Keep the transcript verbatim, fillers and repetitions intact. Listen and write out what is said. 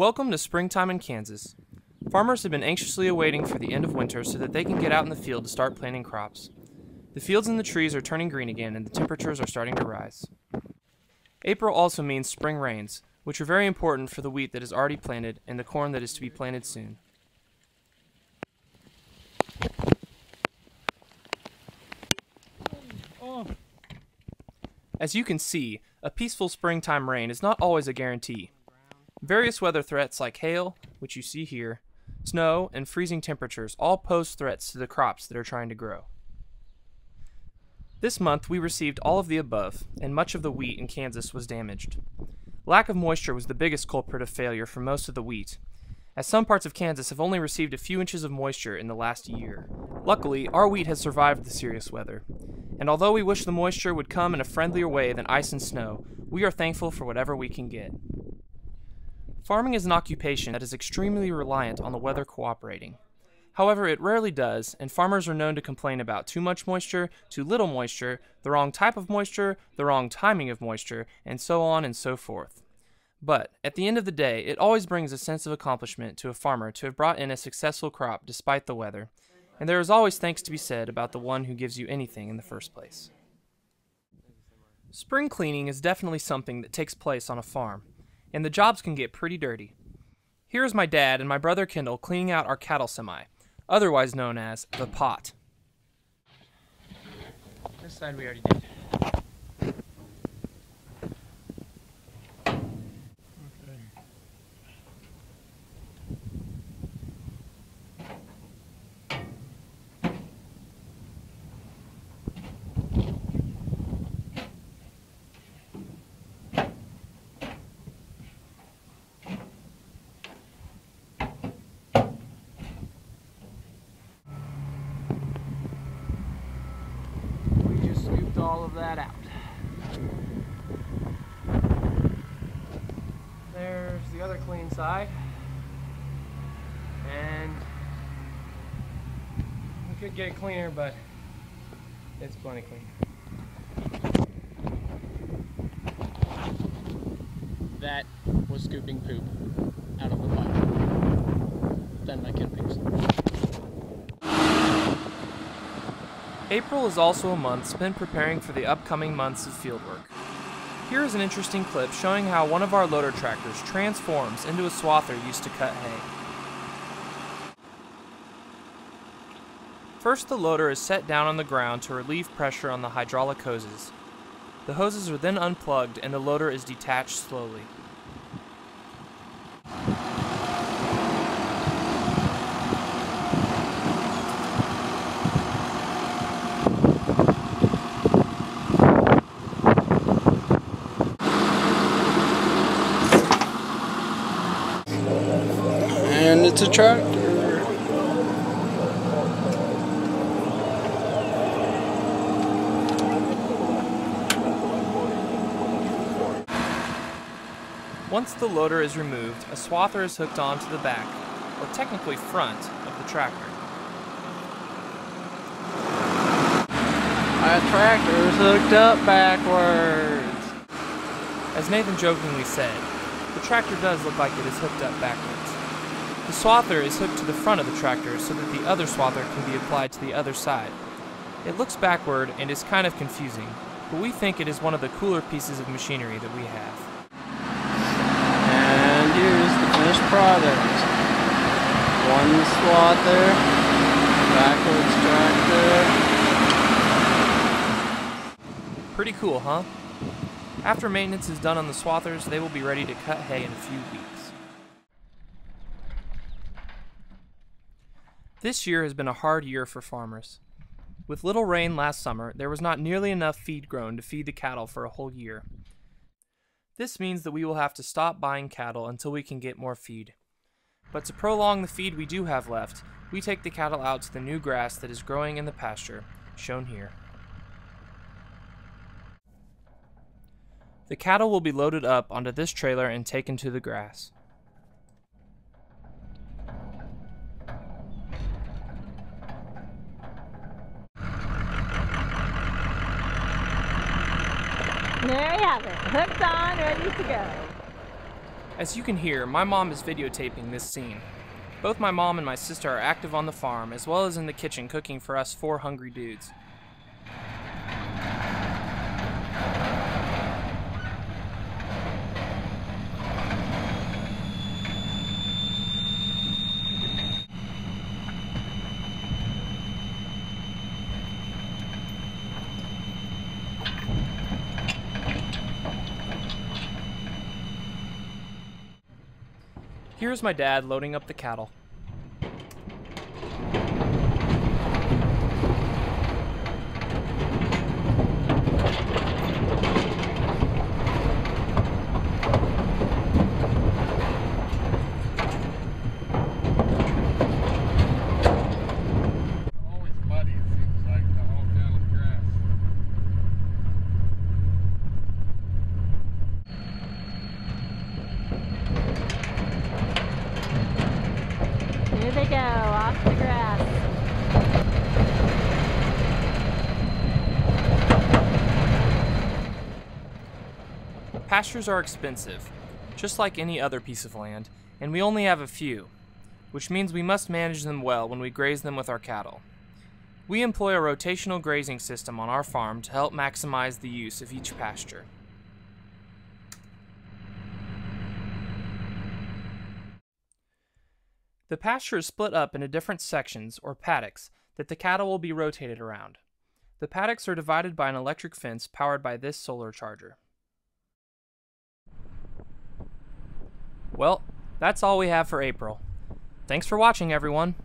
Welcome to springtime in Kansas. Farmers have been anxiously awaiting for the end of winter so that they can get out in the field to start planting crops. The fields and the trees are turning green again and the temperatures are starting to rise. April also means spring rains, which are very important for the wheat that is already planted and the corn that is to be planted soon. As you can see, a peaceful springtime rain is not always a guarantee. Various weather threats like hail, which you see here, snow, and freezing temperatures all pose threats to the crops that are trying to grow. This month we received all of the above, and much of the wheat in Kansas was damaged. Lack of moisture was the biggest culprit of failure for most of the wheat, as some parts of Kansas have only received a few inches of moisture in the last year. Luckily, our wheat has survived the serious weather, and although we wish the moisture would come in a friendlier way than ice and snow, we are thankful for whatever we can get. Farming is an occupation that is extremely reliant on the weather cooperating. However, it rarely does, and farmers are known to complain about too much moisture, too little moisture, the wrong type of moisture, the wrong timing of moisture, and so on and so forth. But, at the end of the day, it always brings a sense of accomplishment to a farmer to have brought in a successful crop despite the weather, and there is always thanks to be said about the one who gives you anything in the first place. Spring cleaning is definitely something that takes place on a farm, and the jobs can get pretty dirty. Here is my dad and my brother Kendall cleaning out our cattle semi, otherwise known as the pot. This side we already did. All of that out. There's the other clean side, and we could get it cleaner, but it's plenty clean. That was scooping poop out of the pot. Then my kid picks it. April is also a month spent preparing for the upcoming months of fieldwork. Here is an interesting clip showing how one of our loader tractors transforms into a swather used to cut hay. First, the loader is set down on the ground to relieve pressure on the hydraulic hoses. The hoses are then unplugged and the loader is detached slowly. And it's a tractor. Once the loader is removed, a swather is hooked onto the back, or technically front, of the tractor. My tractor is hooked up backwards. As Nathan jokingly said, the tractor does look like it is hooked up backwards. The swather is hooked to the front of the tractor so that the other swather can be applied to the other side. It looks backward and is kind of confusing, but we think it is one of the cooler pieces of machinery that we have. And here's the finished product. One swather, backwards tractor. Pretty cool, huh? After maintenance is done on the swathers, they will be ready to cut hay in a few weeks. This year has been a hard year for farmers. With little rain last summer, there was not nearly enough feed grown to feed the cattle for a whole year. This means that we will have to stop buying cattle until we can get more feed. But to prolong the feed we do have left, we take the cattle out to the new grass that is growing in the pasture, shown here. The cattle will be loaded up onto this trailer and taken to the grass. There you have it, hooked on, ready to go. As you can hear, my mom is videotaping this scene. Both my mom and my sister are active on the farm, as well as in the kitchen cooking for us four hungry dudes. Here's my dad loading up the cattle. Here they go, off the grass. Pastures are expensive, just like any other piece of land, and we only have a few, which means we must manage them well when we graze them with our cattle. We employ a rotational grazing system on our farm to help maximize the use of each pasture. The pasture is split up into different sections, or paddocks, that the cattle will be rotated around. The paddocks are divided by an electric fence powered by this solar charger. Well, that's all we have for April. Thanks for watching, everyone!